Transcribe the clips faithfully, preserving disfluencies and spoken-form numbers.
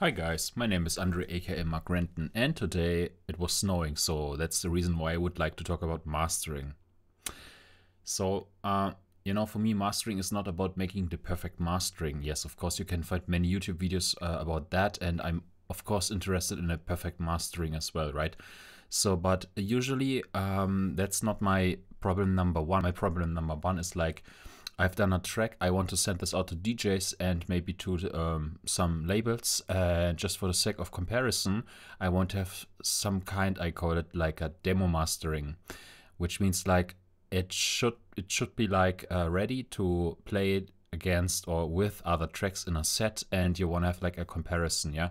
Hi guys, my name is Andre aka Marc Renton, and today it was snowing, so that's the reason why I would like to talk about mastering. So, uh, you know, for me mastering is not about making the perfect mastering. Yes, of course you can find many YouTube videos uh, about that, and I'm of course interested in a perfect mastering as well, right? So, but usually um, that's not my problem number one. My problem number one is like, I've done a track, I want to send this out to D Js and maybe to um, some labels, uh, just for the sake of comparison. I want to have some kind, I call it like a demo mastering, which means like it should it should be like uh, ready to play it against or with other tracks in a set, and you want to have like a comparison, yeah?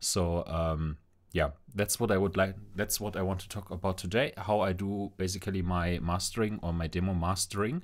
So um, yeah, that's what I would like, that's what I want to talk about today, how I do basically my mastering or my demo mastering.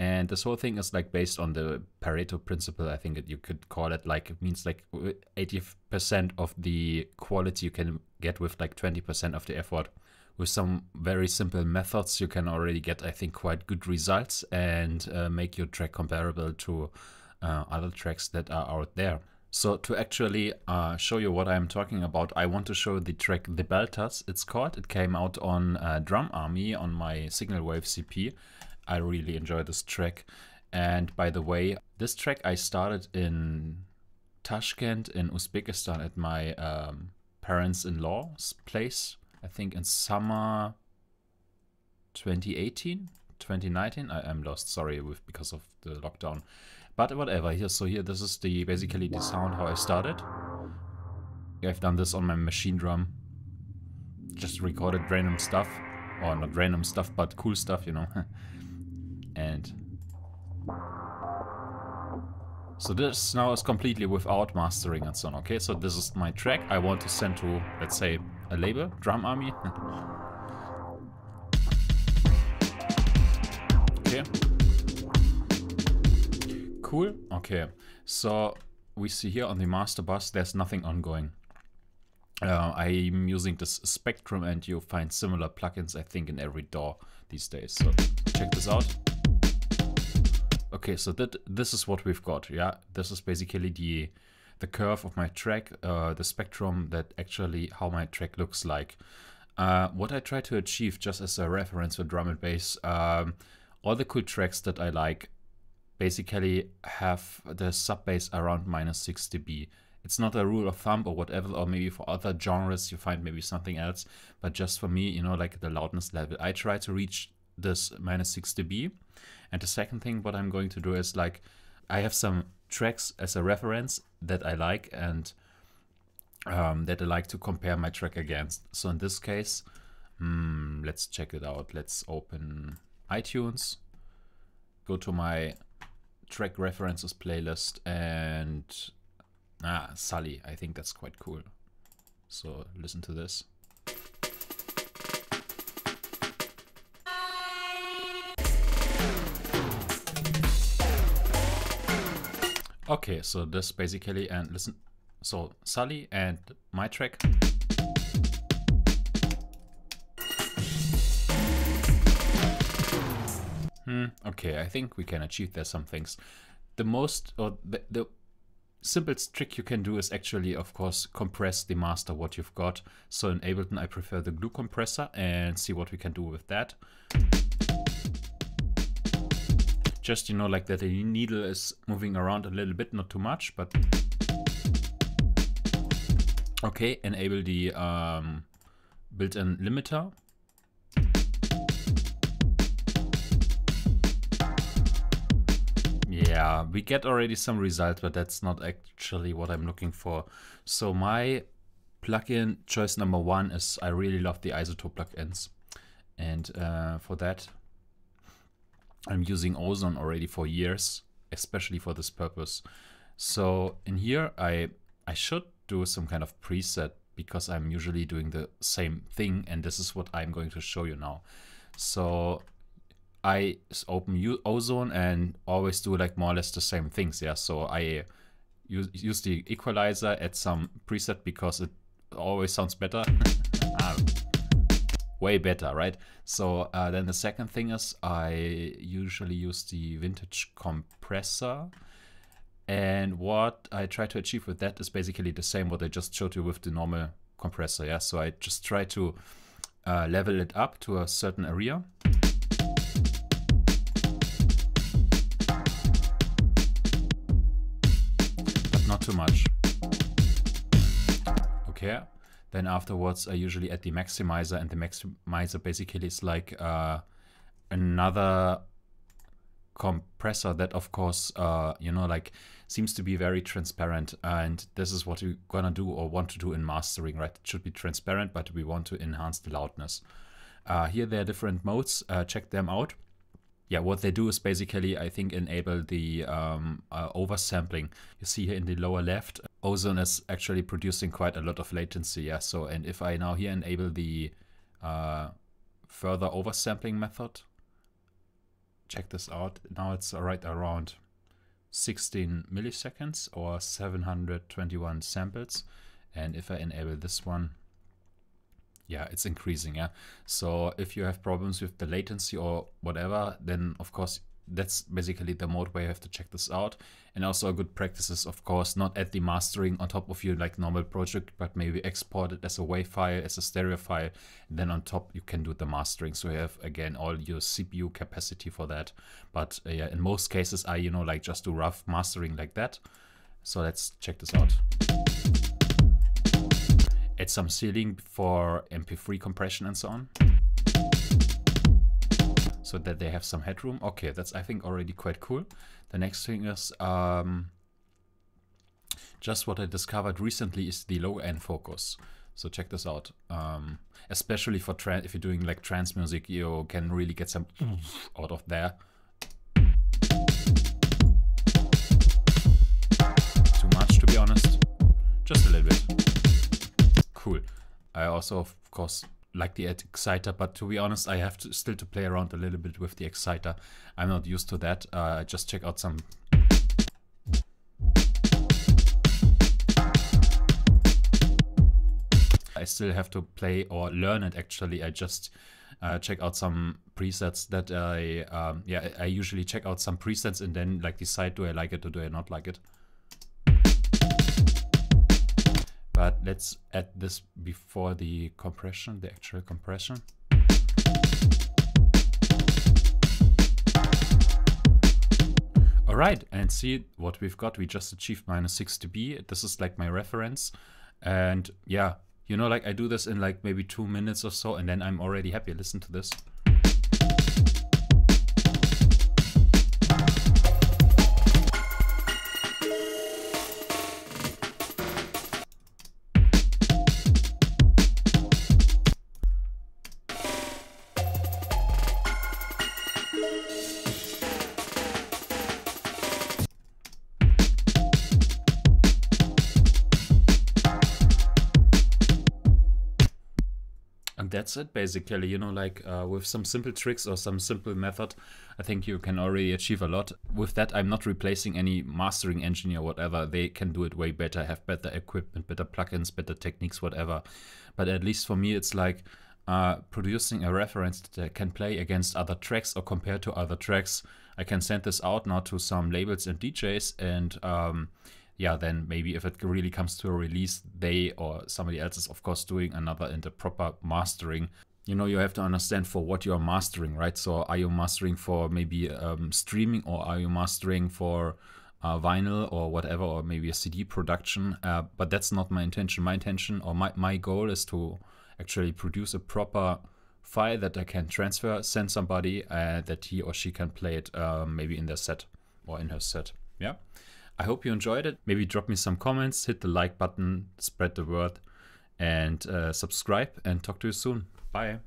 And this whole thing is like based on the Pareto principle, I think that you could call it. Like it means like eighty percent of the quality you can get with like twenty percent of the effort. With some very simple methods you can already get, I think, quite good results and uh, make your track comparable to uh, other tracks that are out there. So to actually uh, show you what I'm talking about, I want to show the track The Baltas, it's called. It came out on uh, Drum Army on my Signal Wave C P. I really enjoy this track. And by the way, this track I started in Tashkent in Uzbekistan at my um, parents-in-law's place, I think in summer twenty eighteen, twenty nineteen. I am lost, sorry, with because of the lockdown. But whatever, here, so here, this is the basically the sound how I started. I've done this on my machine drum. Just recorded random stuff, or not random stuff, but cool stuff, you know. And so this now is completely without mastering and so on, okay? So this is my track I want to send to, let's say, a label, Drum Army. Okay. Cool. Okay, so we see here on the master bus there's nothing ongoing. Uh, I'm using this Spectrum, and you'll find similar plugins, I think, in every D A W these days. So check this out. Okay, so that this is what we've got. Yeah, this is basically the the curve of my track, uh, the spectrum that actually how my track looks like. Uh, what I try to achieve, just as a reference for drum and bass, um, all the cool tracks that I like basically have the sub bass around minus six D B. It's not a rule of thumb or whatever, or maybe for other genres you find maybe something else, but just for me, you know, like the loudness level, I try to reach this minus six D B. And the second thing what I'm going to do is like, I have some tracks as a reference that I like and um, that I like to compare my track against. So in this case, um, let's check it out. Let's open iTunes, go to my track references playlist, and ah, Sully, I think that's quite cool. So listen to this. Okay, so this basically, and listen, so Sully and my track. Okay, I think we can achieve there some things. The most, or the, the simplest trick you can do is actually, of course, compress the master what you've got. So in Ableton, I prefer the glue compressor, and see what we can do with that. Just, you know, like that the needle is moving around a little bit, not too much, but... Okay, enable the um, built-in limiter. Yeah, we get already some results, but that's not actually what I'm looking for. So my plugin choice number one is, I really love the iZotope plugins. And uh, for that, I'm using Ozone already for years, especially for this purpose. So in here, I, I should do some kind of preset, because I'm usually doing the same thing, and this is what I'm going to show you now. So I open Ozone and always do like more or less the same things, yeah. So I use, use the equalizer, add some preset, because it always sounds better. ah, way better, right? So uh, then the second thing is I usually use the vintage compressor, And what I try to achieve with that is basically the same what I just showed you with the normal compressor. Yeah, so I just try to uh, level it up to a certain area. But not too much. Okay. Then afterwards, I usually add the maximizer, and the maximizer basically is like uh, another compressor that, of course, uh, you know, like seems to be very transparent. And this is what we're gonna do or want to do in mastering, right? It should be transparent, but we want to enhance the loudness. Uh, here, there are different modes. Uh, check them out. Yeah, what they do is basically, I think, enable the um, uh, oversampling. You see here in the lower left, Ozone is actually producing quite a lot of latency. Yeah, so, and if I now here enable the uh, further oversampling method, check this out. Now it's right around sixteen milliseconds or seven hundred twenty-one samples. And if I enable this one, yeah, it's increasing. Yeah, so if you have problems with the latency or whatever, then of course that's basically the mode where you have to check this out. And also a good practice is, of course, not add the mastering on top of your like normal project, but maybe export it as a WAV file, as a stereo file, and then on top you can do the mastering, so you have again all your C P U capacity for that. But uh, yeah, in most cases I you know like just do rough mastering like that. So let's check this out. Add some ceiling for M P three compression and so on, so that they have some headroom. Okay, that's I think already quite cool. The next thing is um, just what I discovered recently is the low end focus. So check this out. Um, especially for trance, if you're doing like trance music, you can really get some out of there. Too much, to be honest. Just a little bit. Cool. I also, of course, like the exciter, but to be honest I have to still to play around a little bit with the exciter. I'm not used to that. Uh, just check out some. I still have to play or learn it actually. I just uh, check out some presets that I um, yeah I usually check out some presets and then like decide, do I like it or do I not like it. But let's add this before the compression, the actual compression. All right, and see what we've got. We just achieved minus six dB. This is like my reference. And yeah, you know, like I do this in like maybe two minutes or so, and then I'm already happy. Listen to this. That's it basically, you know, like uh, with some simple tricks or some simple method, I think you can already achieve a lot. With that, I'm not replacing any mastering engineer or whatever. They can do it way better, have better equipment, better plugins, better techniques, whatever. But at least for me, it's like uh, producing a reference that I can play against other tracks or compare to other tracks. I can send this out now to some labels and D Js, and um, yeah, then maybe if it really comes to a release, they or somebody else is of course doing another and a proper mastering. You know, you have to understand for what you are mastering, right? So are you mastering for maybe um, streaming, or are you mastering for uh, vinyl or whatever, or maybe a C D production? Uh, but that's not my intention. My intention or my, my goal is to actually produce a proper file that I can transfer, send somebody uh, that he or she can play it uh, maybe in their set or in her set, yeah? I hope you enjoyed it. Maybe drop me some comments, hit the like button, spread the word, and uh, subscribe, and talk to you soon. Bye.